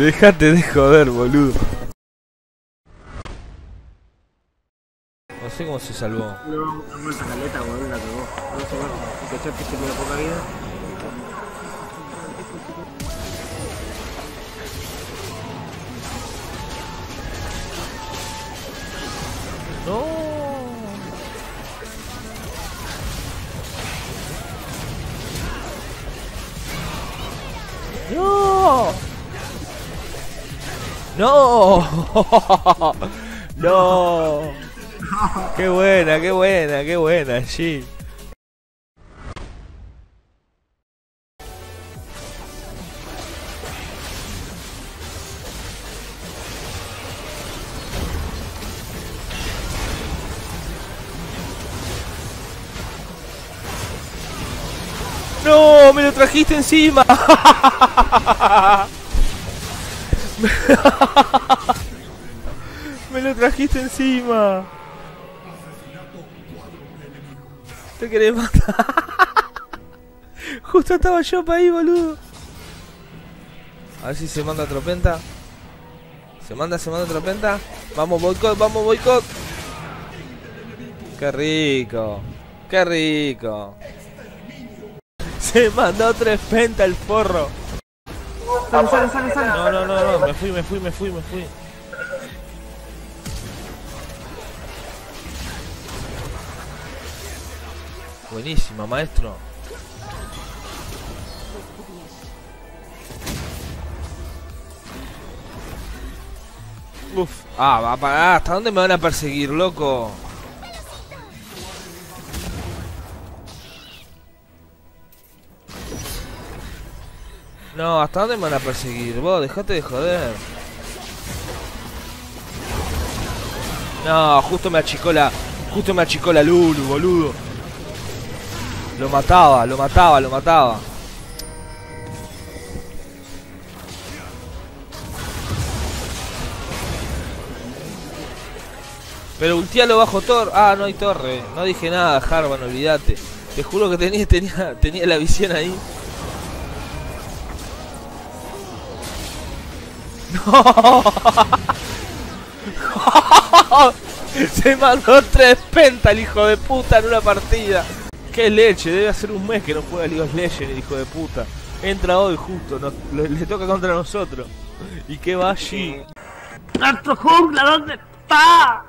Déjate de joder, boludo. No sé cómo se salvó. No, no esa caleta, boludo, la cagó. No sé, bueno, si cachaste que tenía poca vida. No. No, no, no, qué buena, sí. ¡No! ¡Me lo trajiste encima! ¡Me lo trajiste encima! ¡Te querés matar! ¡Justo estaba yo para ahí, boludo! A ver si se manda Tropenta. Se manda Tropenta. ¡Vamos, boicot! ¡Vamos, boicot! ¡Qué rico! ¡Qué rico! Se mandó tres pentas el forro. Sale. No, me fui. Buenísima, maestro. Uf. Ah, va a parar. ¿Hasta dónde me van a perseguir, loco? No, ¿hasta dónde me van a perseguir? Vos, dejate de joder. No, justo me achicó la Lulu, boludo. Lo mataba. Pero ultialo bajo torre. Ah, no hay torre. No dije nada, Jarvan, olvídate. Te juro que tenía la visión ahí. No. Se mandó tres pentas el hijo de puta en una partida. Qué leche, debe hacer un mes que no juega League of Legends el hijo de puta. Entra hoy justo, le toca contra nosotros. Y que va allí. ¡Nuestro jungla, ¿dónde está?